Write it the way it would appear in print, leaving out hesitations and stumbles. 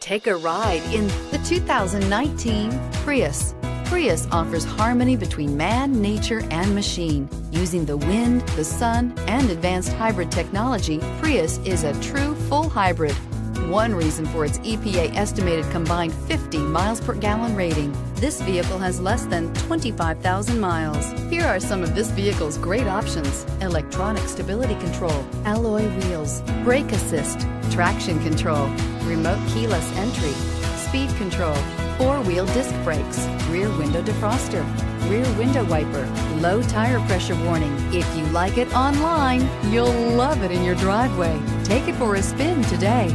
Take a ride in the 2019 Prius. Prius offers harmony between man, nature, and machine. Using the wind, the sun, and advanced hybrid technology, Prius is a true full hybrid. One reason for its EPA estimated combined 50 miles per gallon rating. This vehicle has less than 25,000 miles. Here are some of this vehicle's great options: electronic stability control, alloy wheels, brake assist, traction control, remote keyless entry, speed control, four-wheel disc brakes, rear window defroster, rear window wiper, low tire pressure warning. If you like it online, you'll love it in your driveway. Take it for a spin today.